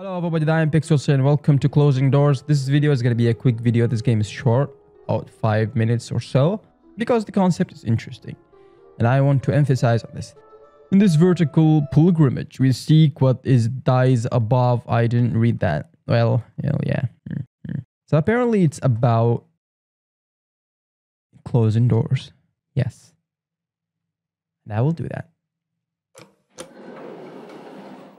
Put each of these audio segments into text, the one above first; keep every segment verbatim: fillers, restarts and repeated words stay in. Hello everybody, ThinePixels, and welcome to Closing Doors. This video is going to be a quick video. This game is short, about five minutes or so, because the concept is interesting, and I want to emphasize on this. In this vertical pilgrimage, we seek what is dies above. I didn't read that. Well, hell yeah. Mm-hmm. So apparently it's about closing doors. Yes. And I will do that.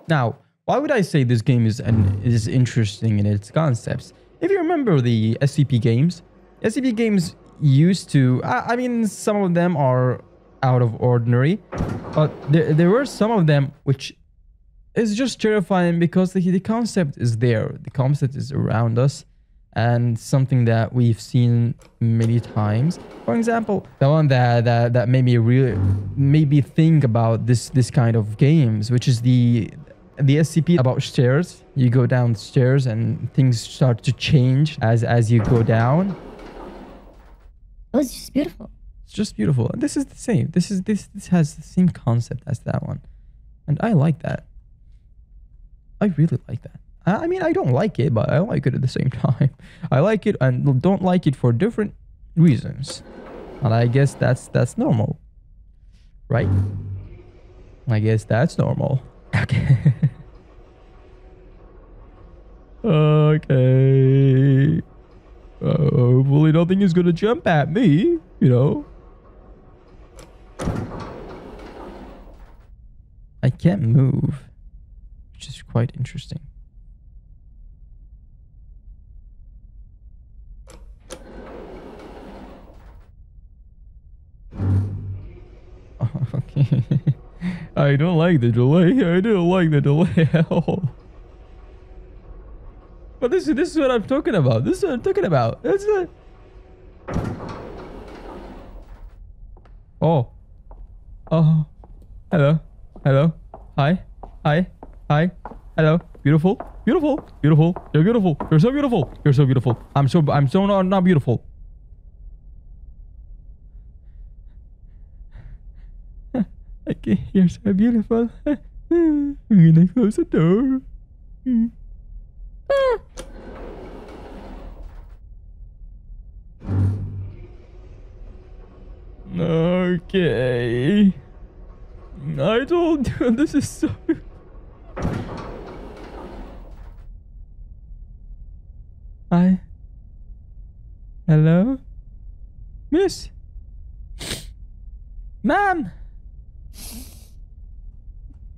Now, why would I say this game is an, is interesting in its concepts? If you remember the S C P games, S C P games used to... I, I mean, some of them are out of ordinary, but there, there were some of them which is just terrifying because the, the concept is there. The concept is around us and something that we've seen many times. For example, the one that, that, that made me really made me think about this, this kind of games, which is the... the S C P about stairs. You go down the stairs and things start to change as as you go down. Oh, it's just beautiful. It's just beautiful. And this is the same. This is this this has the same concept as that one, and I like that. I really like that. I, I mean, I don't like it, but I like it at the same time. I like it and don't like it for different reasons, and I guess that's that's normal, right? I guess that's normal. Okay. Okay. Uh, hopefully nothing is gonna jump at me, you know. I can't move, which is quite interesting. Oh, okay. I don't like the delay. I don't like the delay at all. But this, this is what I'm talking about. This is what I'm talking about. That's not... Oh. Oh. Hello. Hello. Hi. Hi. Hi. Hello. Beautiful. Beautiful. Beautiful. You're beautiful. You're so beautiful. You're so beautiful. I'm so... I'm so not, not beautiful. Okay, you're so beautiful. I'm gonna close the door. Mm. Ah. Okay. I told you this is so... Hi. Hello? Miss? Ma'am!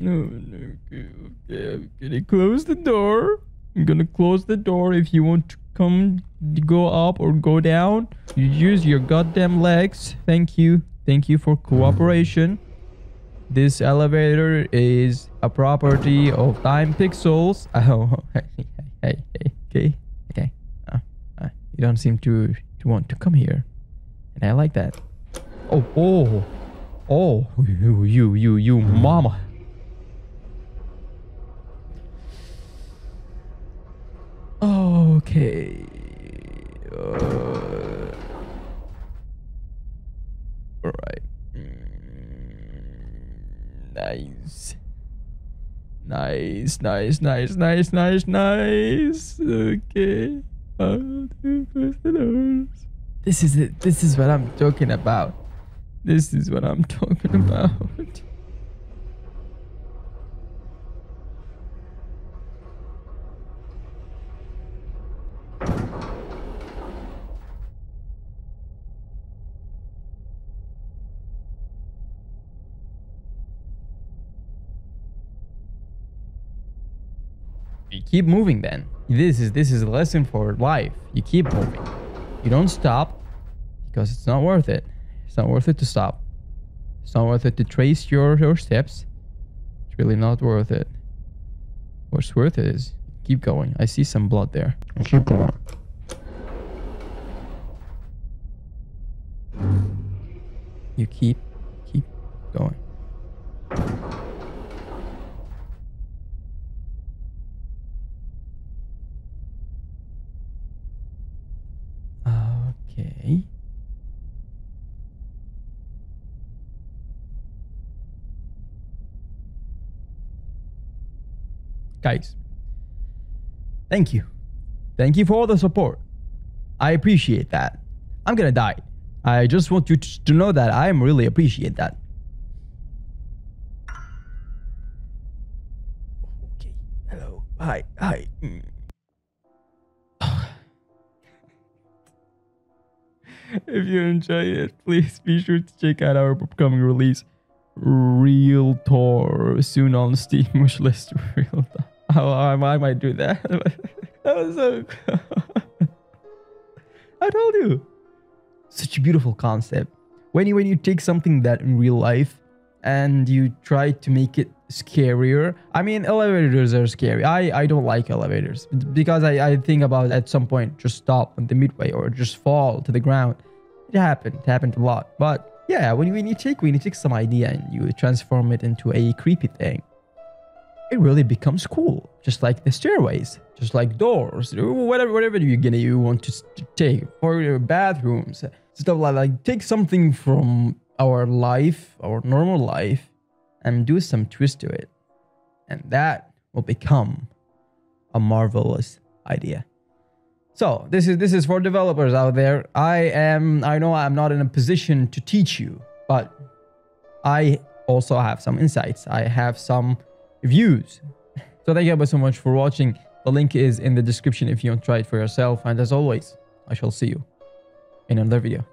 No, no, okay, okay, I'm gonna close the door. I'm gonna close the door. If you want to come, go up or go down, you use your goddamn legs. Thank you. Thank you for cooperation. This elevator is a property of ThinePixels. Oh, hey, hey, hey, okay, okay. Uh, uh, you don't seem to, to want to come here. And I like that. Oh, oh. Oh, you, you, you, you, mama. Okay. Uh, all right. Mm, nice. Nice, nice, nice, nice, nice, nice. Okay. This is it. This is what I'm talking about. This is what I'm talking about. You keep moving then. This is this is a lesson for life. You keep moving. You don't stop because it's not worth it. It's not worth it to stop. It's not worth it to trace your, your steps. It's really not worth it. What's worth it is keep going. I see some blood there. Keep going. You keep, keep going. Okay. Guys, Thank you. Thank you for all the support. I appreciate that. I'm gonna die. I just want you to know that I really appreciate that. Okay. Hello. Hi. Hi. Mm. If you enjoy it, please be sure to check out our upcoming release, RealTour, soon on Steam wishlist. RealTour. I, I might do that. That was so cool. I told you. Such a beautiful concept. When you, when you take something that in real life and you try to make it scarier. I mean, elevators are scary. I, I don't like elevators because I, I think about at some point just stop on the midway or just fall to the ground. It happened. It happened a lot. But yeah, when you, when you take when you take some idea and you transform it into a creepy thing, it really becomes cool. Just like the stairways, just like doors, whatever whatever you're gonna you want to take for your bathrooms, stuff like like take something from our life, our normal life, and do some twist to it, and that will become a marvelous idea. So this is this is for developers out there. I am I know I'm not in a position to teach you, but I also have some insights. I have some views. So thank you guys so much for watching. The link is in the description if you want to try it for yourself. And as always, I shall see you in another video.